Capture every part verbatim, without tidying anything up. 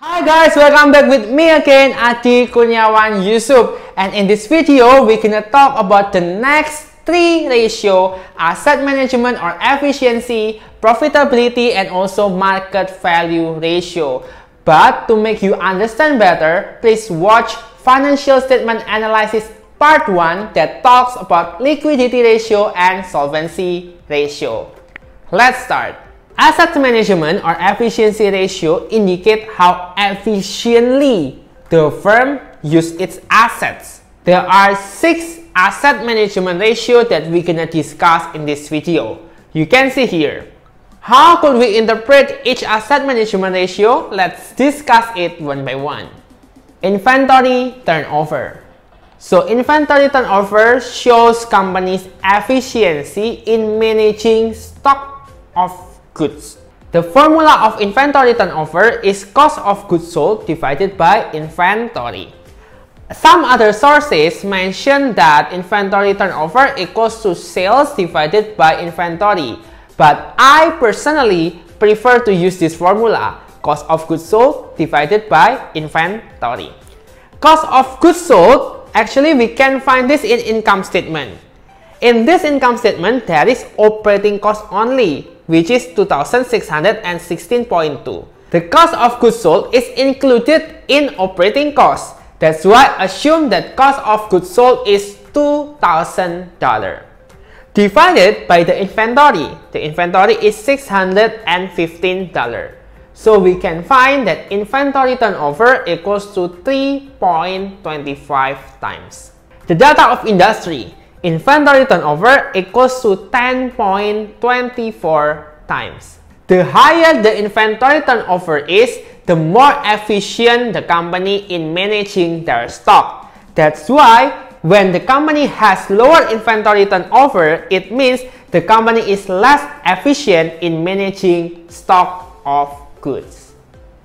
Hi guys, welcome back with me again, Adi Kurniawan Yusup. And in this video, we're gonna talk about the next three ratio: asset management or efficiency, profitability, and also market value ratio. But to make you understand better, please watch Financial Statement Analysis Part one that talks about liquidity ratio and solvency ratio. Let's start. Asset management or efficiency ratio indicate how efficiently the firm uses its assets. There are six asset management ratio that we're gonna discuss in this video. You can see here. How could we interpret each asset management ratio? Let's discuss it one by one. Inventory turnover. So inventory turnover shows companies' efficiency in managing stock of goods. The formula of inventory turnover is cost of goods sold divided by inventory. Some other sources mention that inventory turnover equals to sales divided by inventory, but I personally prefer to use this formula, cost of goods sold divided by inventory. Cost of goods sold, actually we can find this in income statement. In this income statement, there is operating cost only, which is two thousand six hundred sixteen point two. The cost of goods sold is included in operating costs. That's why assume that cost of goods sold is two thousand dollars. Divided by the inventory. The inventory is six hundred fifteen dollars. So we can find that inventory turnover equals to three point two five times. The data of industry. Inventory turnover equals to ten point two four times. The higher the inventory turnover is, the more efficient the company in managing their stock. That's why when the company has lower inventory turnover, it means the company is less efficient in managing stock of goods.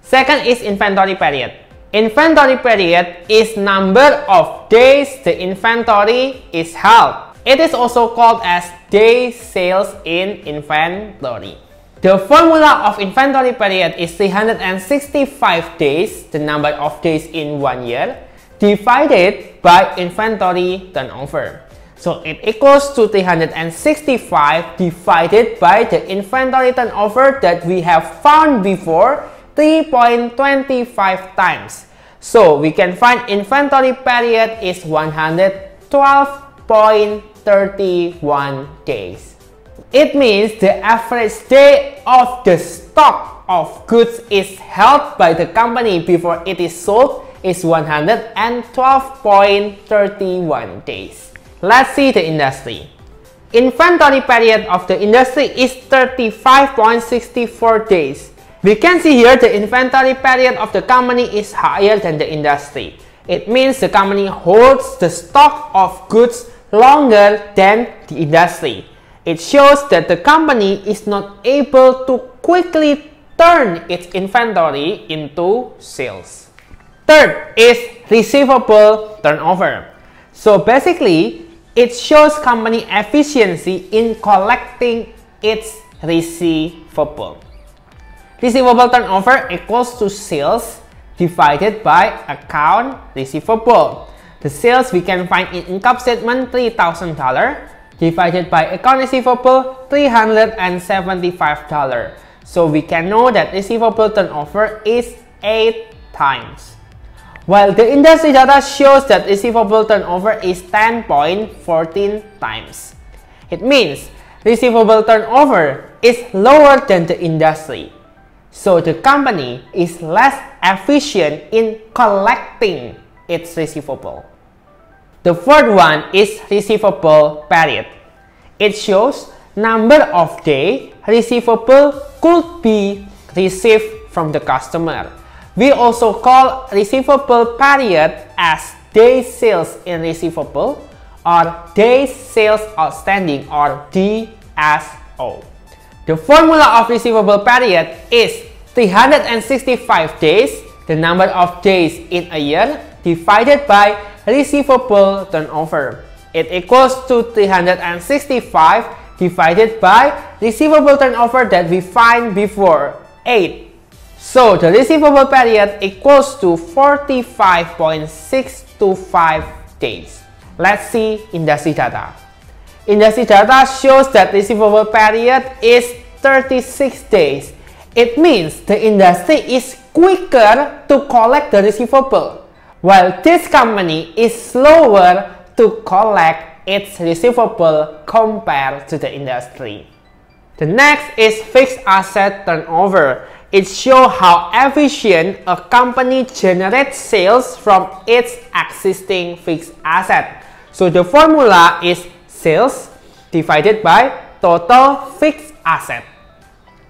Second is inventory period. Inventory period is number of days the inventory is held. It is also called as day sales in inventory. The formula of inventory period is three hundred sixty-five days, the number of days in one year, divided by inventory turnover. So it equals to three hundred sixty-five divided by the inventory turnover that we have found before, three point two five times. So we can find inventory period is one hundred twelve point three one days. It means the average day of the stock of goods is held by the company before it is sold is one hundred twelve point three one days. Let's see the industry. Inventory period of the industry is thirty-five point six four days. We can see here the inventory period of the company is higher than the industry. It means the company holds the stock of goods longer than the industry. It shows that the company is not able to quickly turn its inventory into sales. Third is receivable turnover. So basically, it shows company efficiency in collecting its receivable. Receivable turnover equals to sales divided by account receivable. The sales we can find in income statement three thousand dollars divided by account receivable three hundred seventy-five dollars. So we can know that receivable turnover is eight times. While the industry data shows that receivable turnover is ten point one four times. It means receivable turnover is lower than the industry. So the company is less efficient in collecting its receivable. The fourth one is receivable period. It shows number of days receivable could be received from the customer. We also call receivable period as day sales in receivable or day sales outstanding or D S O. The formula of receivable period is three hundred sixty-five days, the number of days in a year, divided by receivable turnover. It equals to three hundred sixty-five divided by receivable turnover that we find before, eight. So the receivable period equals to forty-five point six two five days. Let's see industry data. Industry data shows that receivable period is thirty-six days. It means the industry is quicker to collect the receivable, while this company is slower to collect its receivable compared to the industry. The next is fixed asset turnover. It shows how efficient a company generates sales from its existing fixed asset. So the formula is sales divided by total fixed asset.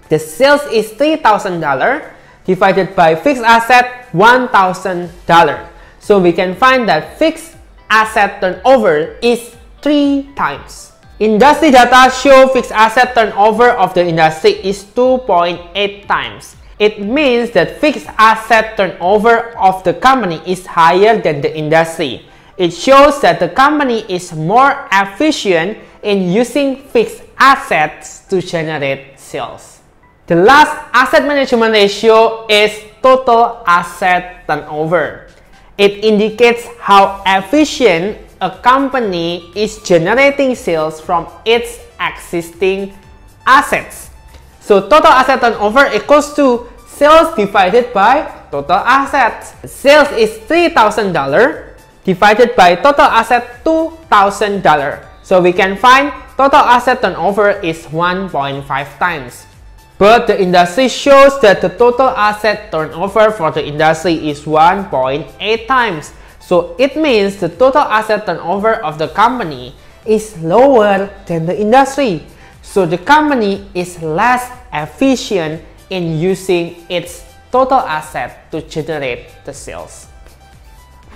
The sales is three thousand dollars divided by fixed asset one thousand dollars. So we can find that fixed asset turnover is three times. Industry data show fixed asset turnover of the industry is two point eight times. It means that fixed asset turnover of the company is higher than the industry. It shows that the company is more efficient in using fixed assets to generate sales. The last asset management ratio is total asset turnover. It indicates how efficient a company is generating sales from its existing assets. So total asset turnover equals to sales divided by total assets. Sales is three thousand dollars divided by total asset two thousand dollars. So we can find total asset turnover is one point five times. But the industry shows that the total asset turnover for the industry is one point eight times. So it means the total asset turnover of the company is lower than the industry. So the company is less efficient in using its total asset to generate the sales.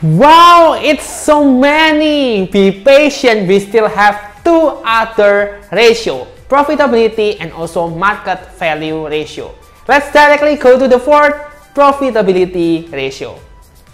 Wow, it's so many! Be patient, we still have two other ratios: profitability and also market value ratio. Let's directly go to the fourth, profitability ratio.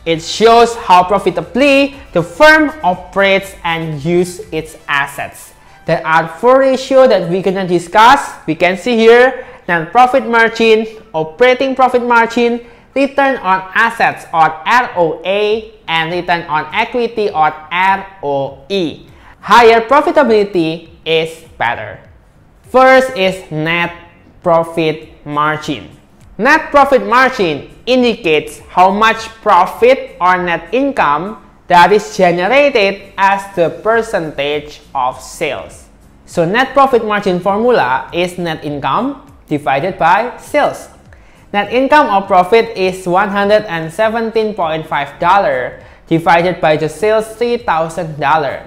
It shows how profitably the firm operates and uses its assets. There are four ratios that we're gonna discuss. We can see here: non-profit margin, operating profit margin, return on assets or R O A, and return on equity or R O E. Higher profitability is better. First is net profit margin. Net profit margin indicates how much profit or net income that is generated as the percentage of sales. So net profit margin formula is net income divided by sales. Net income or profit is one hundred seventeen point five dollars divided by the sales three thousand dollars.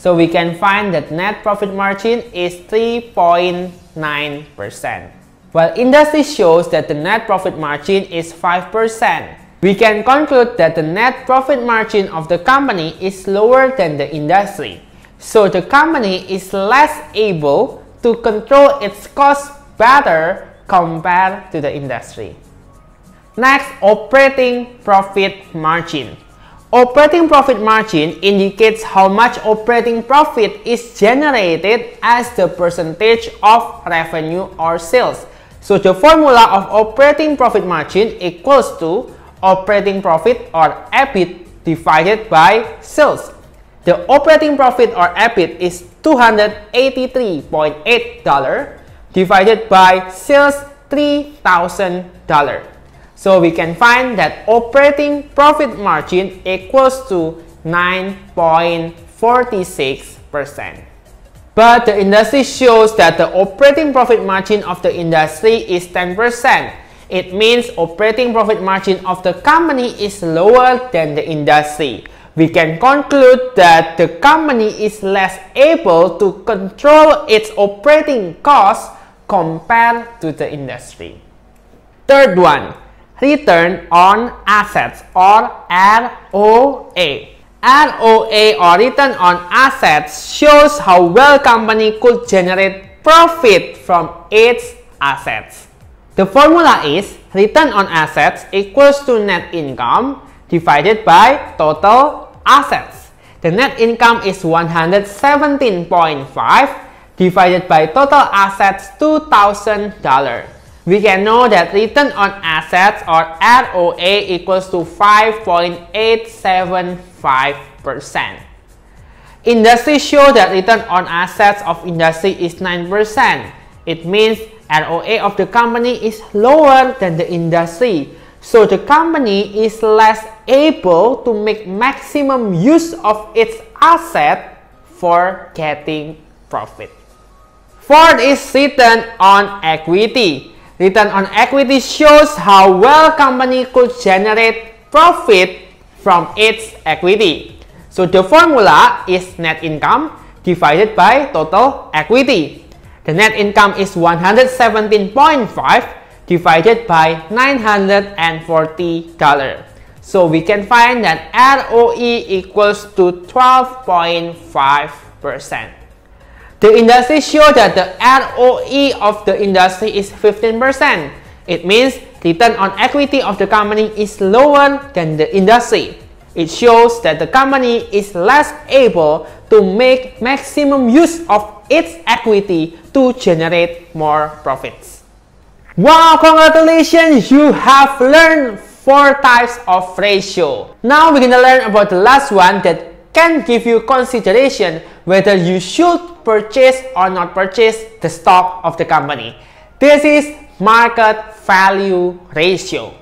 So we can find that net profit margin is three point nine percent. While industry shows that the net profit margin is five percent, we can conclude that the net profit margin of the company is lower than the industry. So the company is less able to control its costs better compared to the industry. Next, operating profit margin. Operating profit margin indicates how much operating profit is generated as the percentage of revenue or sales. So the formula of operating profit margin equals to operating profit or E B I T divided by sales. The operating profit or E B I T is two hundred eighty-three point eight dollars divided by sales three thousand dollars. So we can find that operating profit margin equals to nine point four six percent. But the industry shows that the operating profit margin of the industry is ten percent. It means operating profit margin of the company is lower than the industry. We can conclude that the company is less able to control its operating costs compared to the industry. Third one, return on assets or R O A. R O A or return on assets shows how well company could generate profit from its assets. The formula is return on assets equals to net income divided by total assets. The net income is one hundred seventeen point five divided by total assets two thousand dollars. we can know that return on assets or R O A equals to five point eight seven five percent. Industry show that return on assets of industry is nine percent. It means R O A of the company is lower than the industry. So the company is less able to make maximum use of its asset for getting profit. Fourth is return on equity. Return on equity shows how well company could generate profit from its equity. So the formula is net income divided by total equity. The net income is one hundred seventeen point five divided by nine hundred forty dollars. So we can find that R O E equals to twelve point five percent. The industry shows that the R O E of the industry is fifteen percent. It means return on equity of the company is lower than the industry. It shows that the company is less able to make maximum use of its equity to generate more profits. Wow, congratulations! You have learned four types of ratio. Now we're gonna learn about the last one that can give you consideration whether you should purchase or not purchase the stock of the company. This is market value ratio.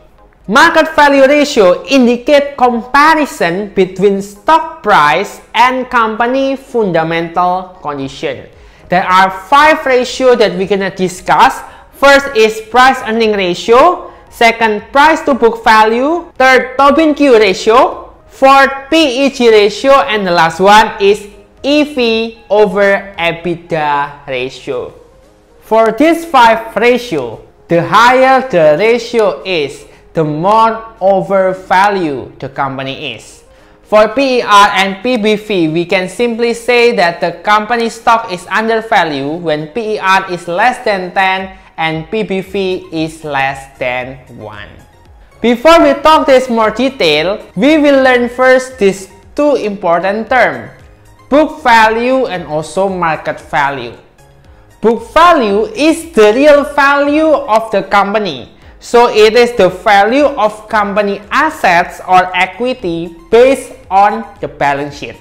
Market value ratio indicates comparison between stock price and company fundamental condition. There are five ratios that we're gonna discuss. First is price earning ratio, second price to book value, third Tobin Q ratio, fourth P E G ratio, and the last one is E V over EBITDA ratio. For these five ratio, the higher the ratio is, the more overvalued the company is. For P E R and P B V, we can simply say that the company stock is undervalued when P E R is less than ten and P B V is less than one. Before we talk this more detail, we will learn first these two important terms, book value and also market value. Book value is the real value of the company. So it is the value of company assets or equity based on the balance sheet.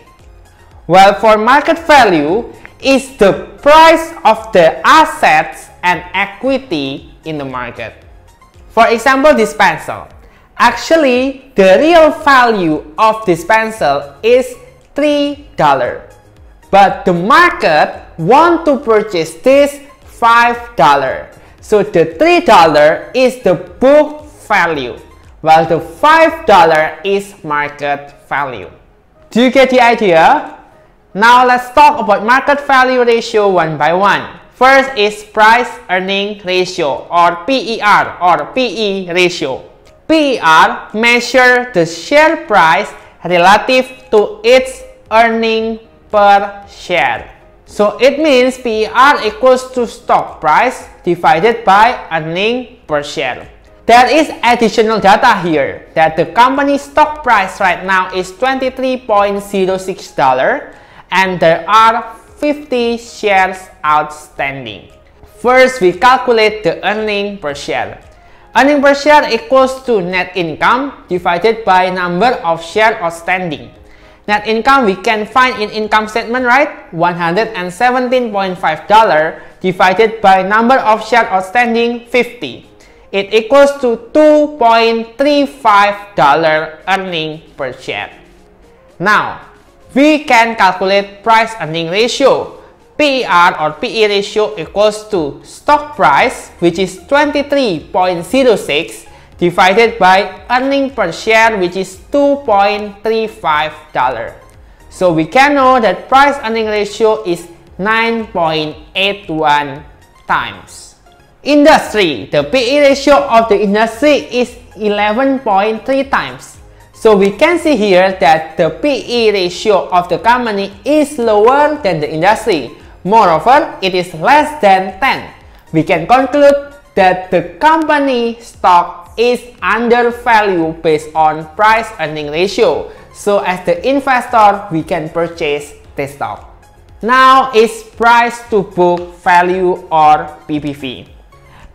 While for market value, is the price of the assets and equity in the market. For example, this pencil. Actually, the real value of this pencil is three dollars. But the market wants to purchase this five dollars. So the three dollars is the book value, while the five dollars is market value. Do you get the idea? Now let's talk about market value ratio one by one. First is price earning ratio or P E R or P E ratio. P E R measures the share price relative to its earning per share. So it means P E R equals to stock price divided by earning per share. There is additional data here that the company's stock price right now is twenty-three dollars and six cents and there are fifty shares outstanding. First, we calculate the earning per share. Earning per share equals to net income divided by number of shares outstanding. Net income we can find in income statement, right? one hundred seventeen point five dollars divided by number of shares outstanding, fifty. It equals to two point three five dollars earning per share. Now, we can calculate price earning ratio. P E R or P E ratio equals to stock price, which is twenty-three dollars and six cents divided by earning per share, which is two point three five dollars. So we can know that price earning ratio is nine point eight one times. Industry, the P E ratio of the industry is eleven point three times. So we can see here that the P E ratio of the company is lower than the industry. Moreover, it is less than ten. We can conclude that the company stock is undervalued based on price earning ratio. So as the investor, we can purchase the stock. Now is price to book value or P B V.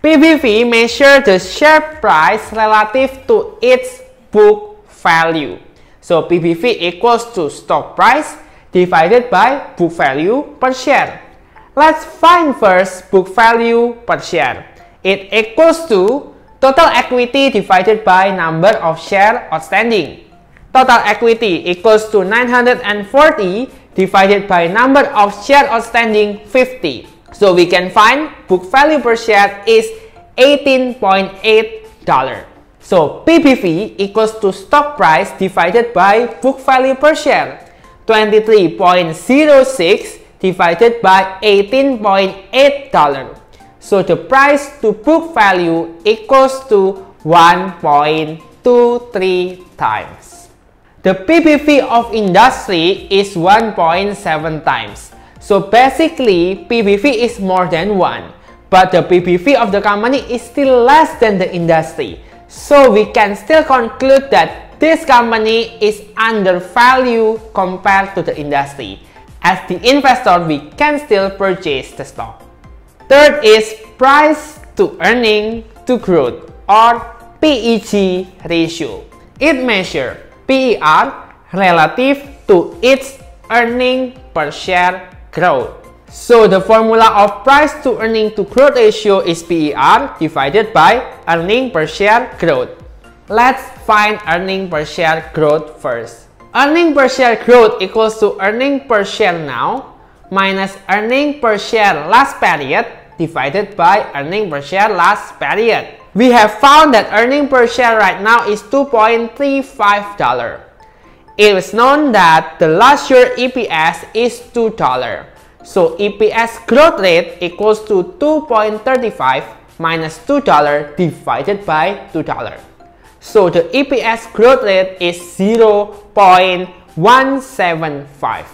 P B V measures the share price relative to its book value. So P B V equals to stock price divided by book value per share. Let's find first book value per share. It equals to total equity divided by number of shares outstanding. Total equity equals to nine hundred forty divided by number of shares outstanding fifty. So we can find book value per share is eighteen point eight dollars. So P B V equals to stock price divided by book value per share, twenty-three point zero six divided by eighteen point eight dollars. So the price to book value equals to one point two three times. The P B V of industry is one point seven times. So basically, P B V is more than one, but the P B V of the company is still less than the industry. So we can still conclude that this company is undervalued compared to the industry. As the investor, we can still purchase the stock. Third is price to earning to growth, or P E G ratio. It measures P E R relative to its earning per share growth. So the formula of price to earning to growth ratio is P E R divided by earning per share growth. Let's find earning per share growth first. Earning per share growth equals to earning per share now minus earning per share last period divided by earning per share last period. We have found that earning per share right now is two point three five dollars. It is known that the last year E P S is two dollars. So E P S growth rate equals to two point three five minus two dollars divided by two dollars. So the E P S growth rate is zero point one seven five.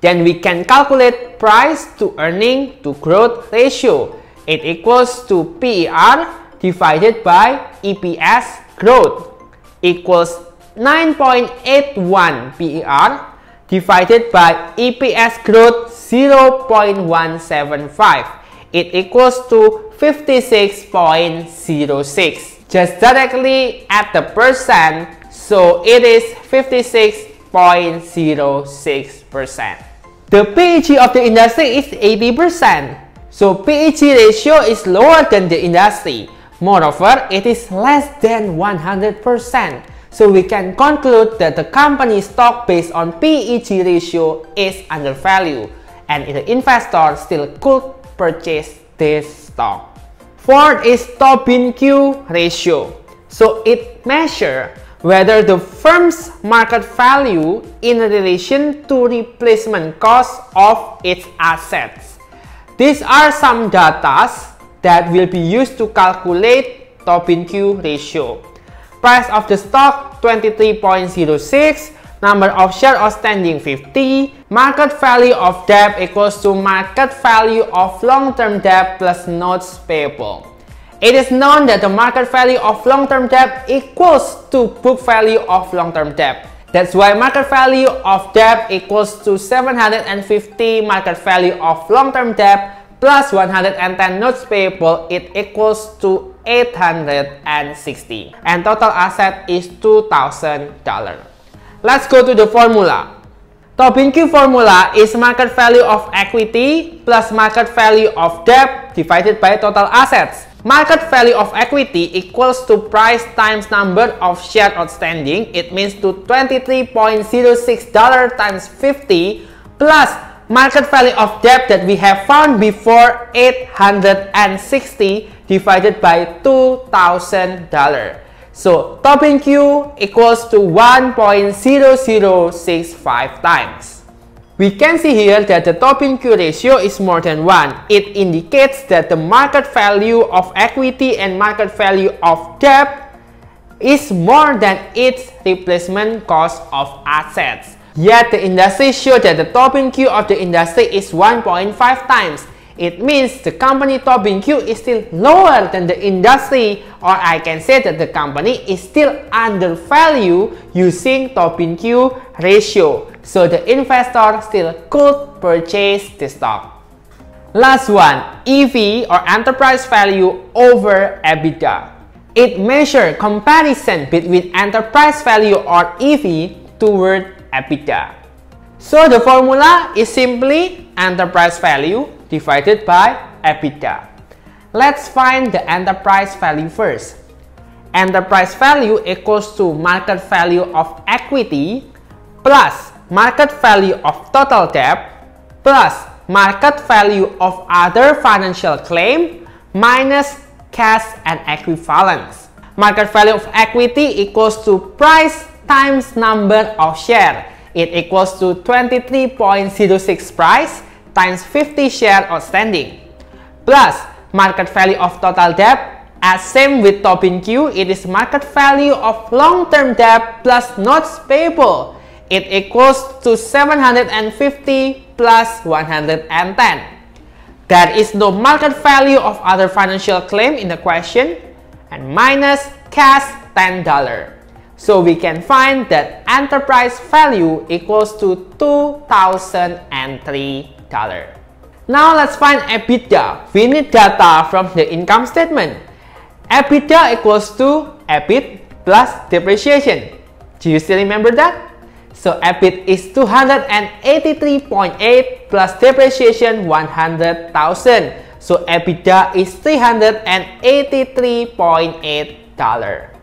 Then we can calculate price to earning to growth ratio. It equals to P E R divided by E P S growth equals nine point eight one P E R divided by E P S growth zero point one seven five. It equals to fifty-six point zero six. Just directly add the percent, so it is fifty-six point zero six percent. The P E G of the industry is eighty percent, so P E G ratio is lower than the industry. Moreover, it is less than one hundred percent, so we can conclude that the company stock based on P E G ratio is undervalued, and the investor still could purchase this stock. Fourth is Tobin-Q ratio, so it measures whether the firm's market value in relation to replacement cost of its assets. These are some data that will be used to calculate Tobin-Q ratio. Price of the stock twenty-three point zero six, number of shares outstanding fifty, market value of debt equals to market value of long-term debt plus notes payable. It is known that the market value of long-term debt equals to book value of long-term debt. That's why market value of debt equals to seven hundred fifty market value of long-term debt plus one hundred ten notes payable. It equals to eight hundred sixty. And total asset is two thousand dollars. Let's go to the formula. Tobin-Q formula is market value of equity plus market value of debt divided by total assets. Market value of equity equals to price times number of shares outstanding. It means to twenty-three point zero six dollars times fifty plus market value of debt that we have found before, eight hundred sixty divided by two thousand dollars. So Tobin-Q equals to one point zero zero six five times. We can see here that the Tobin-Q ratio is more than one. It indicates that the market value of equity and market value of debt is more than its replacement cost of assets. Yet the industry showed that the Tobin-Q of the industry is one point five times. It means the company Tobin-Q is still lower than the industry, or I can say that the company is still undervalued using Tobin-Q ratio. So the investor still could purchase the stock. Last one, E V or enterprise value over EBITDA. It measures comparison between enterprise value or E V toward EBITDA. So the formula is simply enterprise value divided by EBITDA. Let's find the enterprise value first. Enterprise value equals to market value of equity plus market value of total debt plus market value of other financial claim minus cash and equivalents. Market value of equity equals to price times number of share. It equals to twenty-three point zero six price times fifty share outstanding. Plus market value of total debt. As same with Tobin Q, it is market value of long-term debt plus notes payable. It equals to seven hundred fifty plus one hundred ten. There is no market value of other financial claim in the question and minus cash ten dollars. So we can find that enterprise value equals to two thousand three dollars. Now let's find EBITDA. We need data from the income statement. EBITDA equals to EBIT plus depreciation. Do you still remember that? So EBIT is two hundred eighty-three point eight plus depreciation one hundred thousand. So EBITDA is three hundred eighty-three point eight dollars.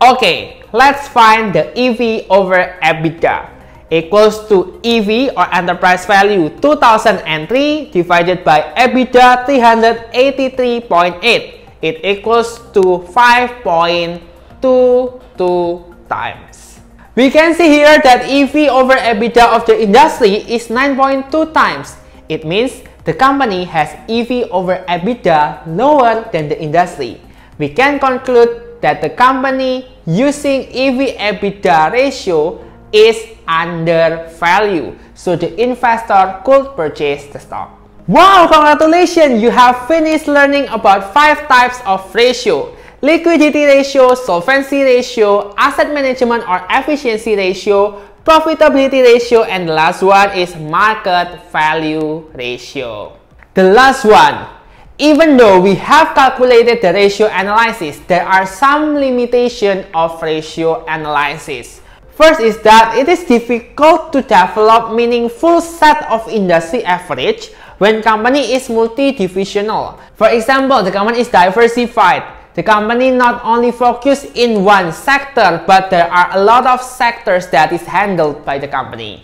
Okay, let's find the E V over EBITDA. Equals to E V or enterprise value two thousand three divided by EBITDA three hundred eighty-three point eight. It equals to five point two two times. We can see here that E V over EBITDA of the industry is nine point two times. It means the company has E V over EBITDA lower than the industry. We can conclude that the company using E V/EBITDA ratio is undervalued, so the investor could purchase the stock. Wow, congratulations! You have finished learning about five types of ratio: liquidity ratio, solvency ratio, asset management or efficiency ratio, profitability ratio, and the last one is market value ratio. The last one, even though we have calculated the ratio analysis, there are some limitations of ratio analysis. First is that it is difficult to develop meaningful set of industry average when company is multi-divisional. For example, the company is diversified. The company not only focus in one sector, but there are a lot of sectors that is handled by the company.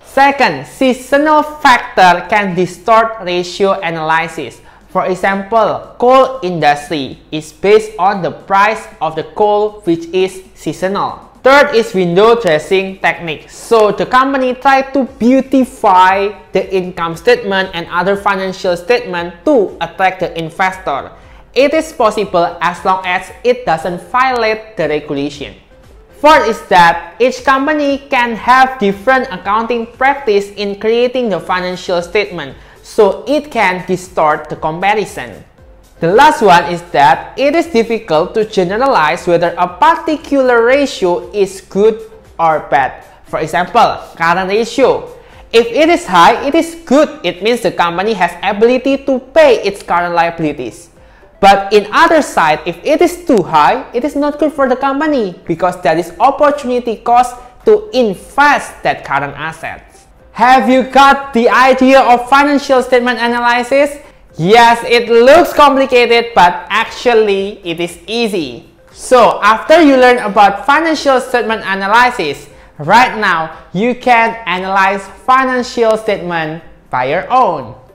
Second, seasonal factor can distort ratio analysis. For example, coal industry is based on the price of the coal, which is seasonal. Third is window dressing technique. So the company tried to beautify the income statement and other financial statement to attract the investor. It is possible as long as it doesn't violate the regulation. Fourth is that each company can have different accounting practice in creating the financial statement, so it can distort the comparison. The last one is that it is difficult to generalize whether a particular ratio is good or bad. For example, current ratio. If it is high, it is good. It means the company has ability to pay its current liabilities. But in other side, if it is too high, it is not good for the company because there is opportunity cost to invest that current assets. Have you got the idea of financial statement analysis? Yes, it looks complicated, but actually it is easy. So after you learn about financial statement analysis, right now you can analyze financial statement by your own.